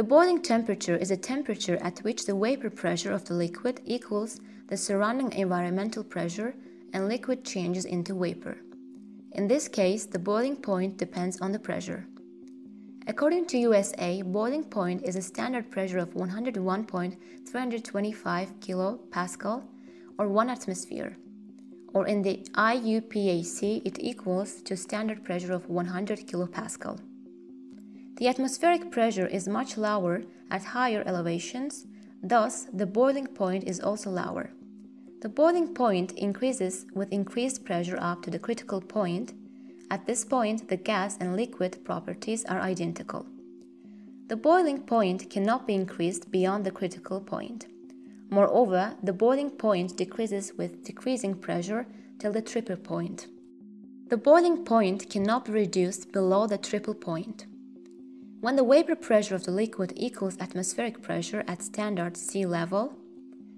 The boiling temperature is a temperature at which the vapor pressure of the liquid equals the surrounding environmental pressure and liquid changes into vapor. In this case, the boiling point depends on the pressure. According to USA, boiling point is a standard pressure of 101.325 kilopascal or 1 atmosphere, or in the IUPAC it equals to standard pressure of 100 kilopascal. The atmospheric pressure is much lower at higher elevations, thus the boiling point is also lower. The boiling point increases with increased pressure up to the critical point. At this point, the gas and liquid properties are identical. The boiling point cannot be increased beyond the critical point. Moreover, the boiling point decreases with decreasing pressure till the triple point. The boiling point cannot be reduced below the triple point. When the vapor pressure of the liquid equals atmospheric pressure at standard sea level,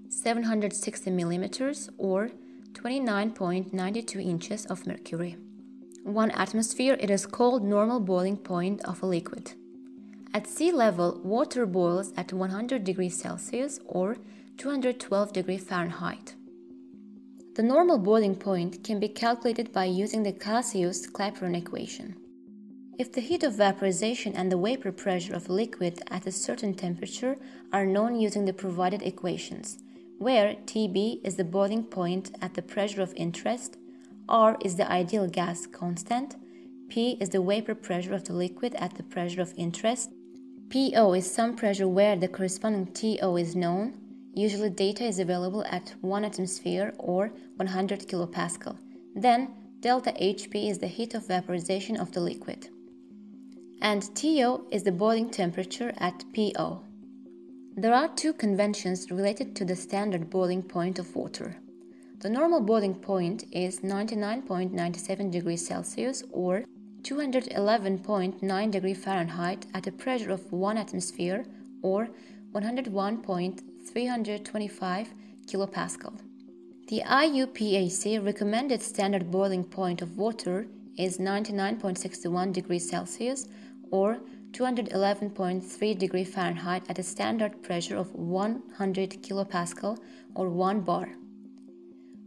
760 millimeters or 29.92 inches of mercury. 1 atmosphere, it is called normal boiling point of a liquid. At sea level, water boils at 100 degrees Celsius or 212 degrees Fahrenheit. The normal boiling point can be calculated by using the Clausius-Clapeyron equation. If the heat of vaporization and the vapor pressure of a liquid at a certain temperature are known using the provided equations, where Tb is the boiling point at the pressure of interest, R is the ideal gas constant, P is the vapor pressure of the liquid at the pressure of interest, PO is some pressure where the corresponding TO is known, usually data is available at 1 atmosphere or 100 kilopascal, then delta HP is the heat of vaporization of the liquid, and TO is the boiling temperature at PO. There are two conventions related to the standard boiling point of water. The normal boiling point is 99.97 degrees Celsius or 211.9 degrees Fahrenheit at a pressure of 1 atmosphere or 101.325 kilopascal. The IUPAC recommended standard boiling point of water is 99.61 degrees Celsius or 211.3 degrees Fahrenheit at a standard pressure of 100 kilopascal or 1 bar.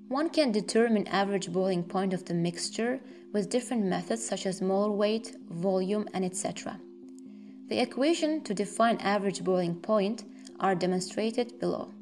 One can determine average boiling point of the mixture with different methods such as molar weight, volume, and etc. The equation to define average boiling point are demonstrated below.